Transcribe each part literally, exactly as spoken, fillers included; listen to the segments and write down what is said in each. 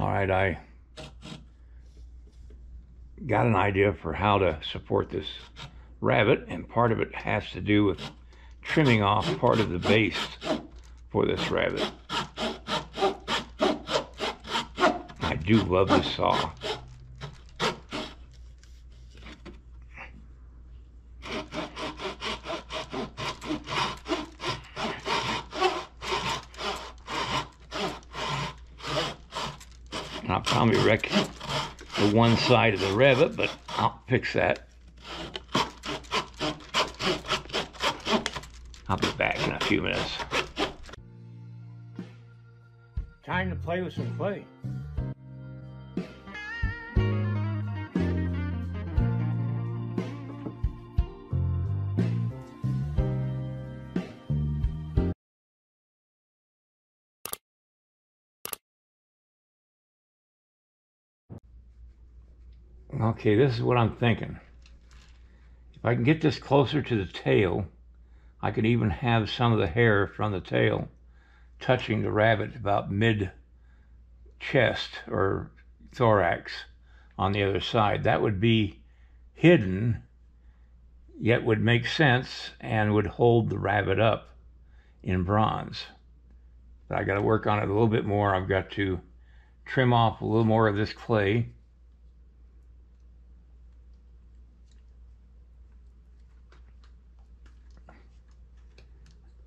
All right, I got an idea for how to support this rabbit, and part of it has to do with trimming off part of the base for this rabbit. I do love this saw. I'll probably wreck the one side of the Revit, but I'll fix that. I'll be back in a few minutes. Time to play with some clay. Okay, this is what I'm thinking. If I can get this closer to the tail, I could even have some of the hair from the tail touching the rabbit about mid-chest or thorax on the other side. That would be hidden, yet would make sense and would hold the rabbit up in bronze. But I got to work on it a little bit more. I've got to trim off a little more of this clay.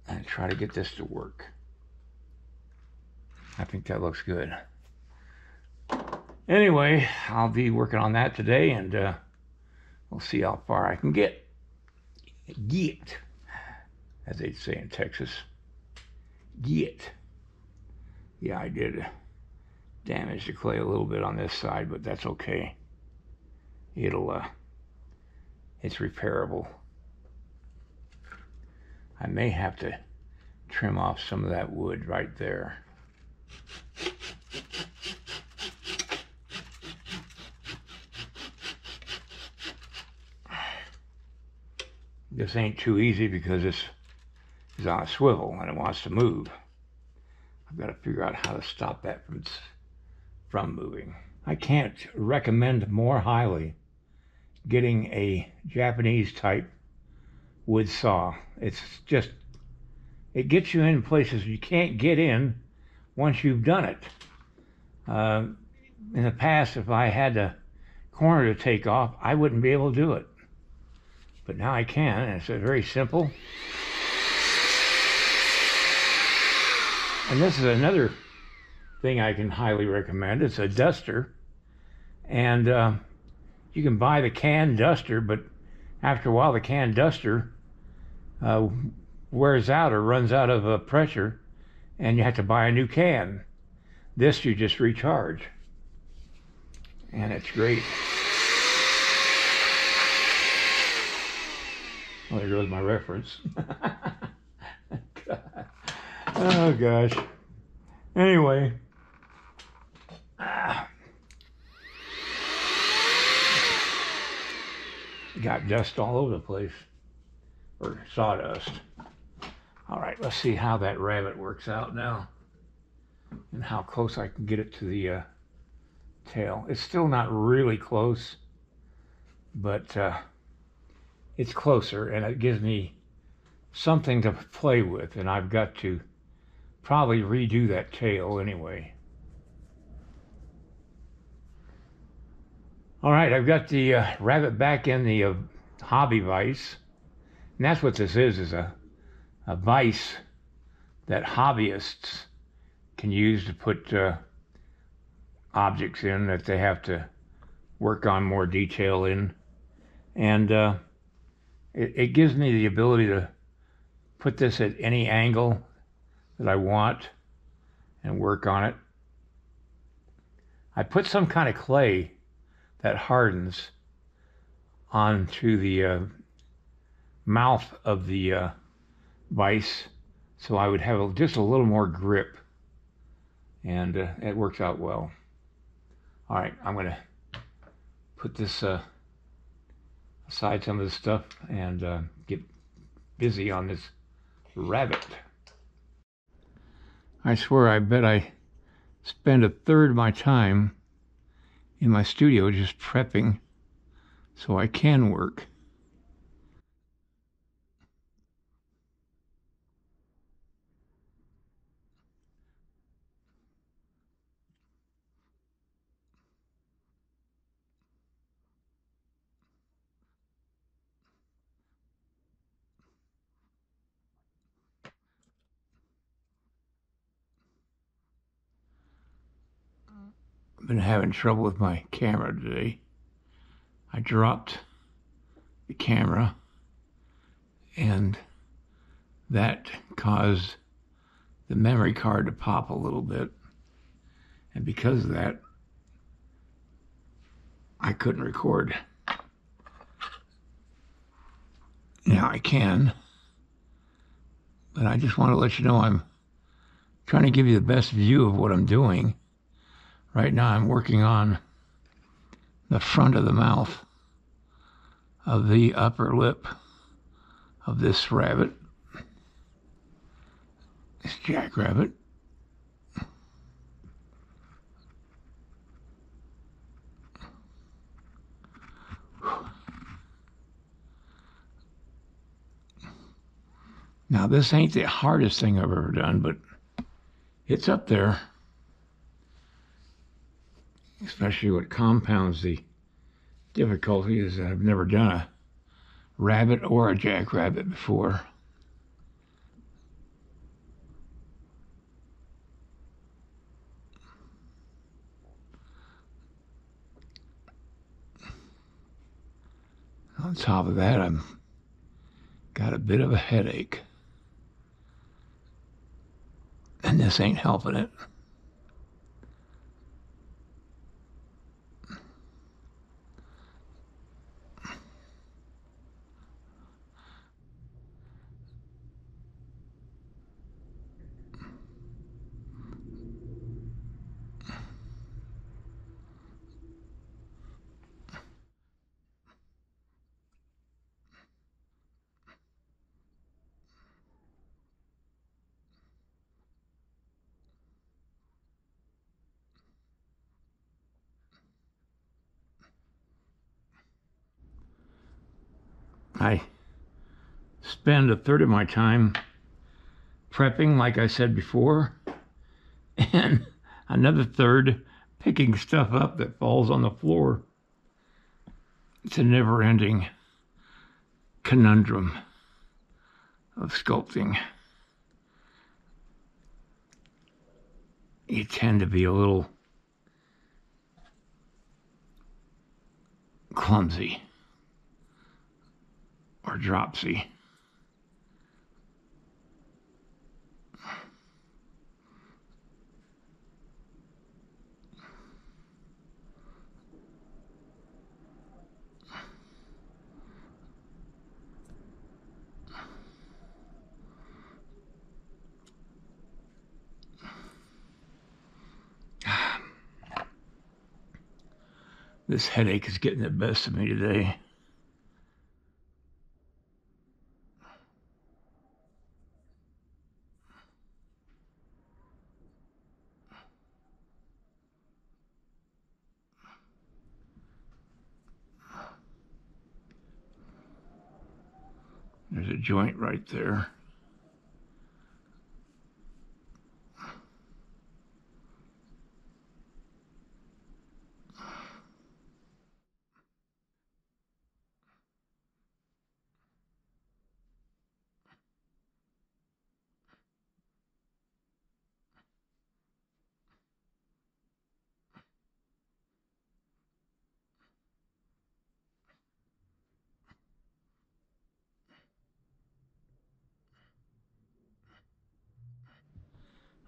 And try to get this to work. I think that looks good. Anyway, I'll be working on that today, and uh, we'll see how far I can get. Get, as they'd say in Texas. Get. Yeah, I did damage the clay a little bit on this side, but that's okay. It'll, uh, it's repairable. I may have to trim off some of that wood right there. This ain't too easy because this is on a swivel and it wants to move. I've got to figure out how to stop that from, from moving. I can't recommend more highly getting a Japanese type wood saw. It's just, it gets you in places you can't get in once you've done it. Uh, in the past, if I had a corner to take off, I wouldn't be able to do it. But now I can, and it's very simple. And this is another thing I can highly recommend. It's a duster. And uh, you can buy the can duster, but after a while, the can duster uh, wears out or runs out of uh, pressure, and you have to buy a new can. This you just recharge, and it's great. Well, there goes my reference. Oh, gosh. Anyway. Ah. Got dust all over the place, or sawdust. All right, let's see how that rabbit works out now and how close I can get it to the uh, tail. It's still not really close, but uh, it's closer, and it gives me something to play with, and I've got to probably redo that tail anyway. All right, I've got the uh, rabbit back in the uh, hobby vise. And that's what this is, is a, a vise that hobbyists can use to put uh, objects in that they have to work on more detail in. And uh, it, it gives me the ability to put this at any angle that I want and work on it. I put some kind of clay that hardens onto the uh, mouth of the uh, vise, so I would have a, just a little more grip, and uh, it works out well. All right, I'm gonna put this uh, aside, some of this stuff, and uh, get busy on this rabbit. I swear, I bet I spend a third of my time in my studio just prepping so I can work. I've been having trouble with my camera today. I dropped the camera and that caused the memory card to pop a little bit. And because of that, I couldn't record. Now I can, but I just want to let you know I'm trying to give you the best view of what I'm doing. Right now I'm working on the front of the mouth of the upper lip of this rabbit, this jackrabbit. Now this ain't the hardest thing I've ever done, but it's up there. Especially what compounds the difficulty is that I've never done a rabbit or a jackrabbit before. On top of that, I've got a bit of a headache, and this ain't helping it. I spend a third of my time prepping, like I said before, and another third picking stuff up that falls on the floor. It's a never-ending conundrum of sculpting. You tend to be a little clumsy. Or dropsy. This headache is getting the best of me today. There's a joint right there.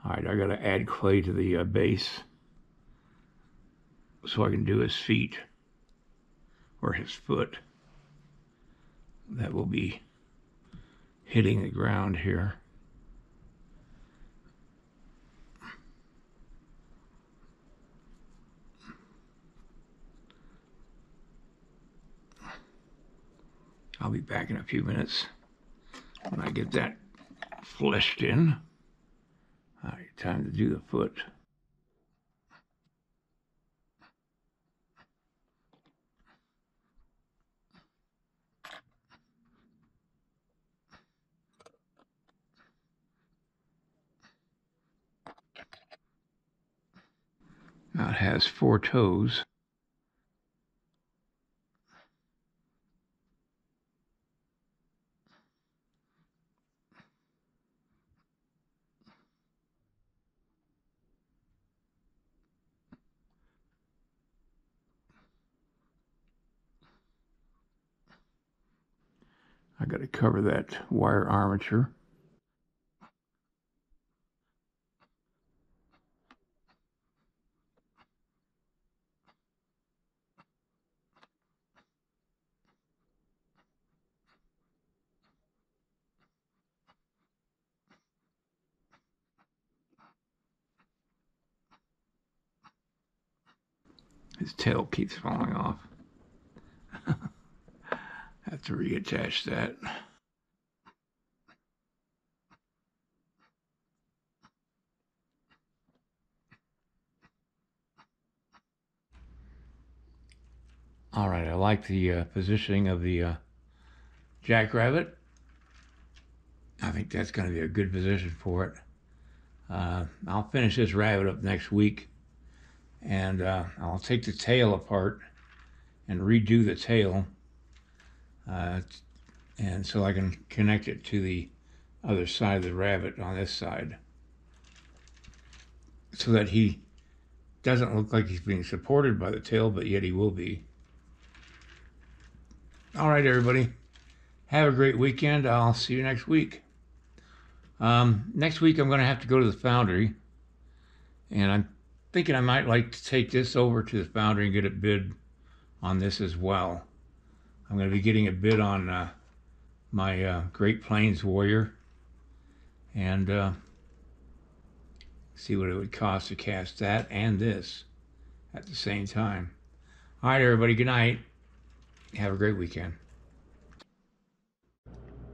All right, I gotta add clay to the uh, base so I can do his feet or his foot. That will be hitting the ground here. I'll be back in a few minutes when I get that fleshed in. All right, time to do the foot. Not has four toes. I got to cover that wire armature. His tail keeps falling off. Have to reattach that. All right, I like the uh, positioning of the uh, Jackrabbit. I think that's going to be a good position for it. Uh, I'll finish this rabbit up next week, and uh, I'll take the tail apart and redo the tail. Uh, and so I can connect it to the other side of the rabbit on this side, so that he doesn't look like he's being supported by the tail, but yet he will be. All right, everybody, have a great weekend. I'll see you next week. Um, next week I'm going to have to go to the foundry, and I'm thinking I might like to take this over to the foundry and get a bid on this as well. I'm going to be getting a bid on uh, my uh, Great Plains Warrior, and uh, see what it would cost to cast that and this at the same time. All right, everybody, good night. Have a great weekend.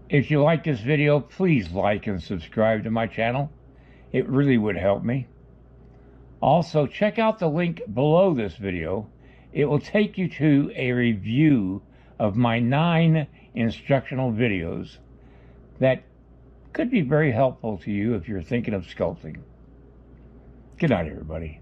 If you like this video, please like and subscribe to my channel. It really would help me. Also, check out the link below this video. It will take you to a review of my nine instructional videos that could be very helpful to you if you're thinking of sculpting. Good night, everybody.